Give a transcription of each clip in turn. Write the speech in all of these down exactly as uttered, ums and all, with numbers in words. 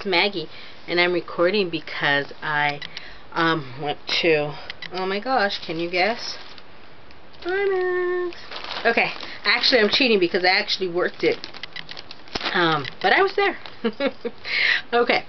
it's Maggie, and I'm recording because I um went to, oh my gosh, can you guess? IMATS. Okay, actually I'm cheating because I actually worked it, um, but I was there. Okay,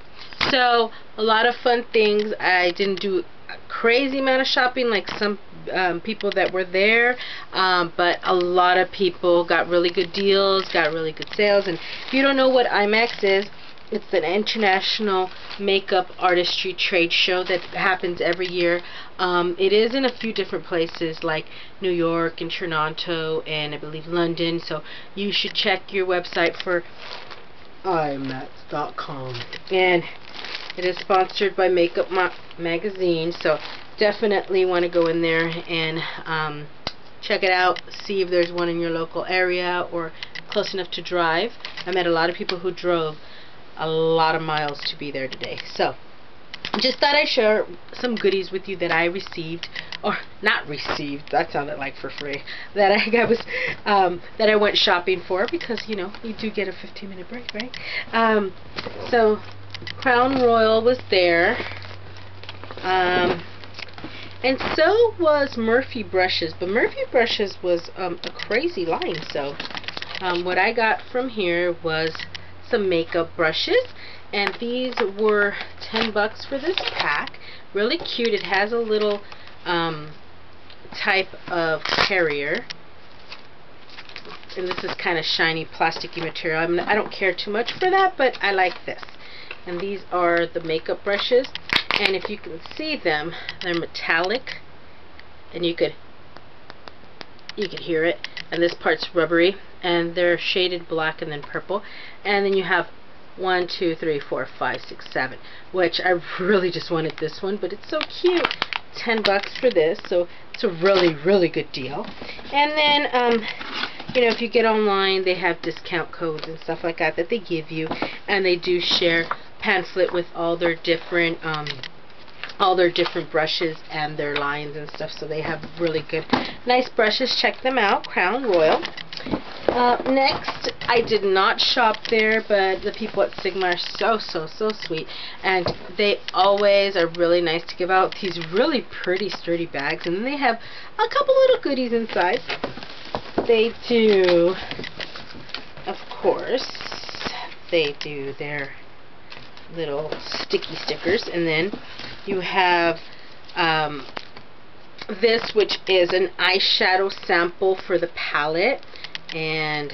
so a lot of fun things. I didn't do a crazy amount of shopping like some um, people that were there, um, but a lot of people got really good deals, got really good sales. And if you don't know what I MATS is, it's an international makeup artistry trade show that happens every year. Um, it is in a few different places like New York and Toronto and I believe London. So you should check your website for I MATS dot com. And it is sponsored by Makeup Ma Magazine. So definitely want to go in there and um, check it out. See if there's one in your local area or close enough to drive. I met a lot of people who drove a lot of miles to be there today. So just thought I'd share some goodies with you that I received, or not received, that sounded like for free, that I got was um, that I went shopping for, because you know you do get a fifteen minute break, right? Um, so Crown Royal was there, um, and so was Murphy Brushes, but Murphy Brushes was um, a crazy line. So um, what I got from here was some makeup brushes, and these were ten bucks for this pack. Really cute. It has a little um, type of carrier, and this is kind of shiny plasticky material. I mean, I don't care too much for that, but I like this. And these are the makeup brushes, and if you can see them, they're metallic, and you could you could hear it. And this part's rubbery, and they're shaded black and then purple. And then you have one, two, three, four, five, six, seven, which I really just wanted this one, but it's so cute. Ten bucks for this, so it's a really, really good deal. And then, um, you know, if you get online, they have discount codes and stuff like that that they give you, and they do share pamphlet with all their different, um, all their different brushes and their lines and stuff. So they have really good, nice brushes. Check them out, Crown Royal. Uh, next, I did not shop there, but the people at Sigma are so, so, so sweet, and they always are really nice to give out these really pretty sturdy bags, and then they have a couple little goodies inside. They do, of course, they do their little sticky stickers, and then you have um, this, which is an eyeshadow sample for the palette, and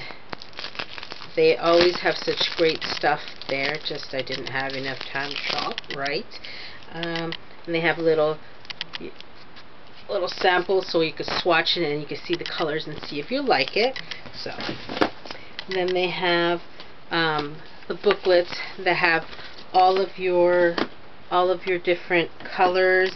they always have such great stuff there. Just I didn't have enough time to shop, right? Um, and they have little little samples so you can swatch it and you can see the colors and see if you like it. So then they have um, the booklets that have all of your all of your different colors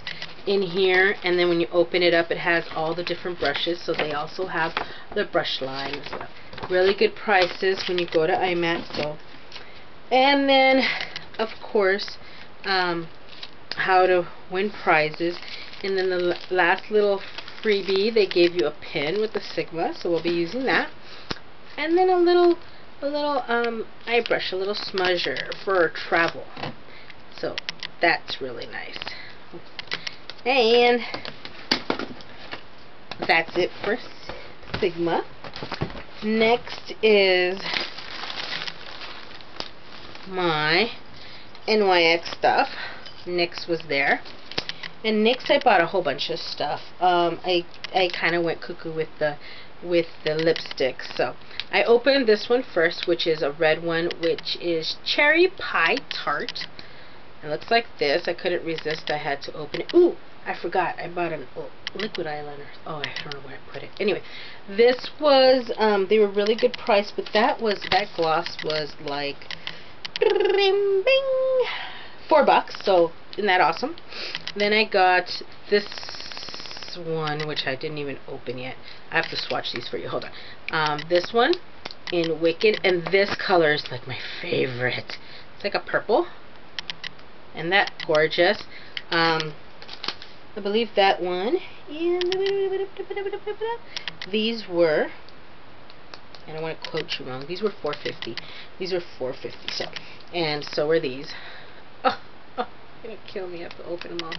in here, and then when you open it up, it has all the different brushes. So they also have the brush line and stuff. Really good prices when you go to I MATS. So, and then of course, um, how to win prizes, and then the last little freebie, they gave you a pin with the Sigma, so we'll be using that, and then a little a little um, eye brush, a little smudger for travel. So that's really nice. And that's it for Sigma. Next is my N Y X stuff. N Y X was there. And N Y X, I bought a whole bunch of stuff. Um, I I kind of went cuckoo with the with the lipstick. So I opened this one first, which is a red one, which is Cherry Pie Tart. It looks like this. I couldn't resist. I had to open it. Ooh, I forgot. I bought a oh, liquid eyeliner. Oh, I don't know where I put it. Anyway, this was, um, they were really good price, but that was, that gloss was like, bing, bing, four bucks. So, isn't that awesome? Then I got this one, which I didn't even open yet. I have to swatch these for you. Hold on. Um, this one in Wicked, and this color is like my favorite. It's like a purple. And that gorgeous. Um, I believe that one. These were I don't want to quote you wrong. These were four fifty. These were four fifty. So, and so were these. Oh, oh, you're gonna kill me. I have to open them all.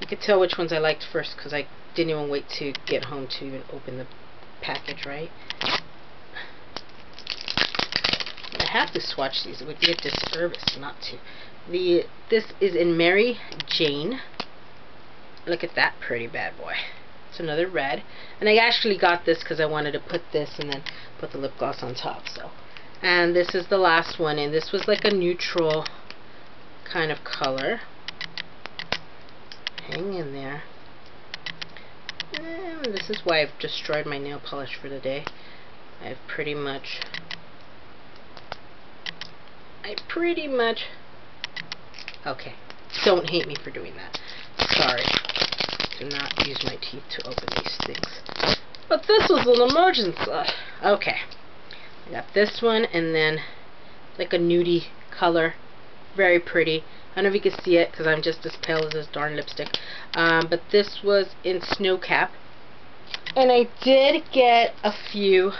You could tell which ones I liked first because I didn't even wait to get home to even open the package, right? I have to swatch these. It would be a disservice not to. The this is in Mary Jane. Look at that pretty bad boy. It's another red, and I actually got this because I wanted to put this and then put the lip gloss on top. So, and this is the last one, and this was like a neutral kind of color. Hang in there. And this is why I've destroyed my nail polish for the day. I've pretty much, I pretty much, okay, don't hate me for doing that. Sorry. Do not use my teeth to open these things. But this was an emergency. Okay. I got this one, and then like a nudie color. Very pretty. I don't know if you can see it because I'm just as pale as this darn lipstick. Um, but this was in Snowcap. And I did get a few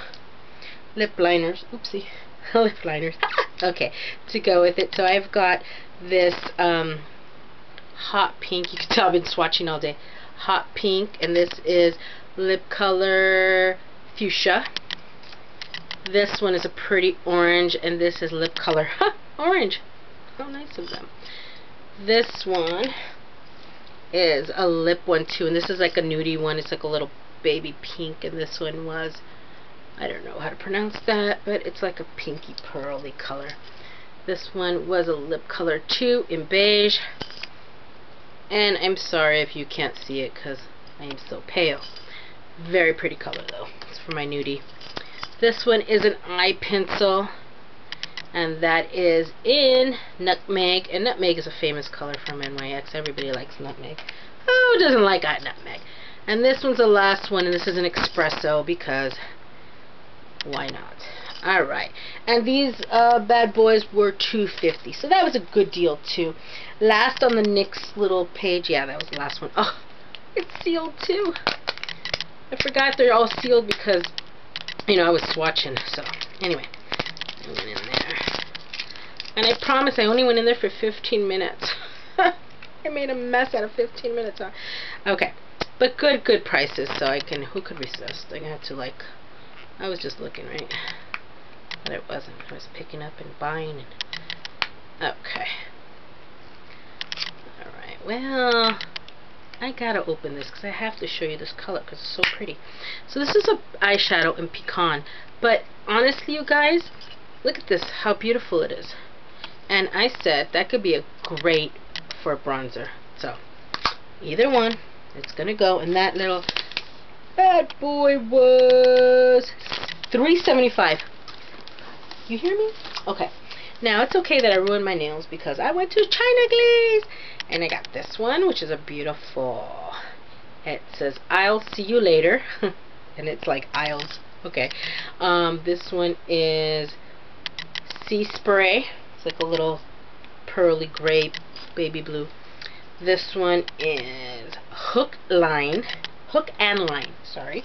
lip liners. Oopsie. Lip liners. Okay. To go with it. So I've got this um, hot pink. You can tell I've been swatching all day. Hot pink. And this is lip color fuchsia. This one is a pretty orange. And this is lip color huh, orange. How nice of them. This one is a lip one too, and this is like a nudie one. It's like a little baby pink, and this one was, I don't know how to pronounce that, but it's like a pinky pearly color. This one was a lip color two in beige, and I'm sorry if you can't see it because I am so pale. Very pretty color though. It's for my nudie. This one is an eye pencil. And that is in Nutmeg. And Nutmeg is a famous color from N Y X. Everybody likes Nutmeg. Who doesn't like Nutmeg? And this one's the last one. And this is an espresso because why not? Alright. And these uh, bad boys were two fifty. So that was a good deal too. Last on the N Y X little page. Yeah, that was the last one. Oh, it's sealed too. I forgot they're all sealed because, you know, I was swatching. So, anyway. I went in there. And I promise I only went in there for fifteen minutes. I made a mess out of fifteen minutes. Huh? Okay. But good, good prices. So I can, who could resist? I had to like, I was just looking, right? But it wasn't. I was picking up and buying. And okay. Alright. Well, I gotta open this because I have to show you this color because it's so pretty. So this is a eyeshadow in Pecan. But honestly, you guys, look at this, how beautiful it is. And I said that could be a great for a bronzer. So, either one, it's going to go. And that little bad boy was three seventy-five. You hear me? Okay. Now, it's okay that I ruined my nails because I went to China Glaze. And I got this one, which is a beautiful... It says, I'll see you later. And it's like, I'll's. Okay. Um, this one is... Sea Spray. It's like a little pearly gray baby blue. This one is Hook Line. Hook and Line, sorry.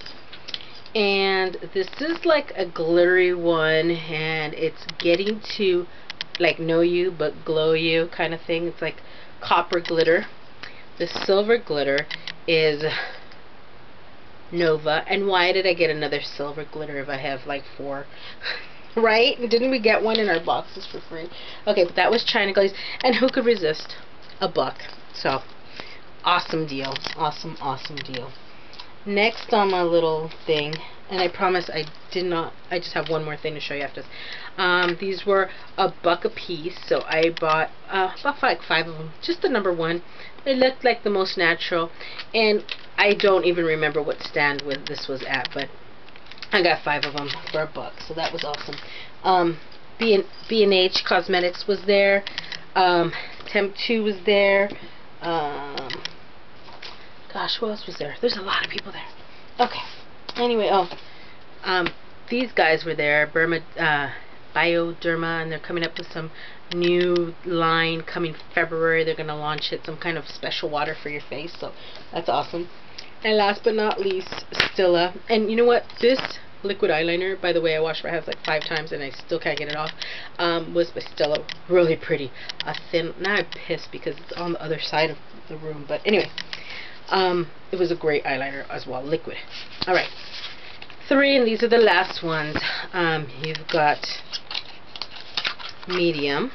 And this is like a glittery one, and it's getting to like Know You But Glow You kind of thing. It's like copper glitter. The silver glitter is Nova. And why did I get another silver glitter if I have like four? Right? Didn't we get one in our boxes for free? Okay, but that was China Glaze. And who could resist? A buck. So, awesome deal. Awesome, awesome deal. Next on my little thing, and I promise I did not, I just have one more thing to show you after this. Um, these were a buck a piece, so I bought uh, about five, five of them. Just the number one. They looked like the most natural. And I don't even remember what stand with this was at, but I got five of them for a buck, so that was awesome. Um, B H Cosmetics was there. Um, Temptu was there. Um, gosh, who else was there? There's a lot of people there. Okay. Anyway, oh, um, these guys were there. Burma, uh, Bioderma, and they're coming up with some new line coming February. They're gonna launch it, some kind of special water for your face. So that's awesome. And last but not least, Stila. And you know what? This liquid eyeliner, by the way, I washed my hands like five times and I still can't get it off, um, was by Stila. Really pretty. A thin, now I'm pissed because it's on the other side of the room, but anyway, um, it was a great eyeliner as well, liquid. Alright, three, and these are the last ones. Um, you've got medium,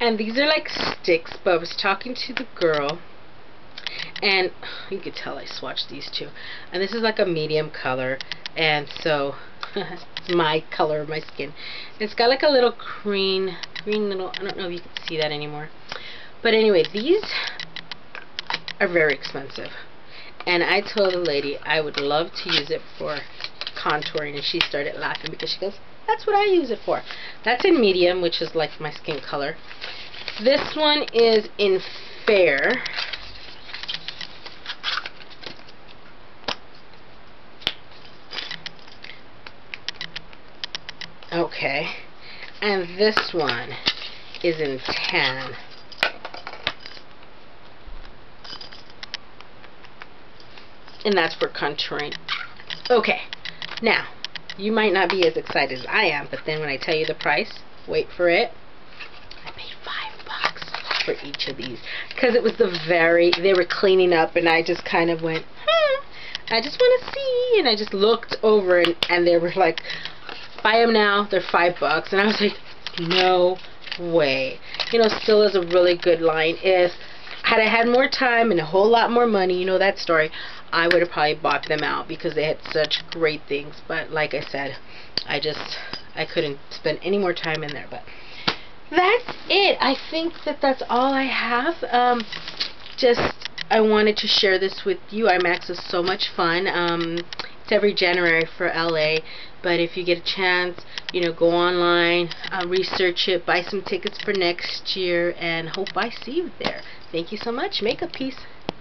and these are like sticks, but I was talking to the girl, and you could tell I swatched these two, and this is like a medium color, and so it's my color of my skin. It's got like a little green green little, I don't know if you can see that anymore, but anyway, these are very expensive, and I told the lady I would love to use it for contouring, and she started laughing because she goes, that's what I use it for. That's in medium, which is like my skin color. This one is in fair. Okay, and this one is in tan. And that's for contouring. Okay, now, you might not be as excited as I am, but then when I tell you the price, wait for it, I paid five bucks for each of these. Because it was the very, they were cleaning up, and I just kind of went, hmm, I just want to see, and I just looked over, and, and they were like, buy them now, they're five bucks, and I was like, no way. You know, Stila's a really good line. If had I had more time and a whole lot more money, you know that story, I would have probably bought them out because they had such great things, but like I said, I just I couldn't spend any more time in there. But that's it. I think that that's all I have. Um, just I wanted to share this with you. IMATS is so much fun. Um, it's every January for L A, but if you get a chance, you know, go online, uh, research it, buy some tickets for next year, and hope I see you there. Thank you so much. Makeup peace.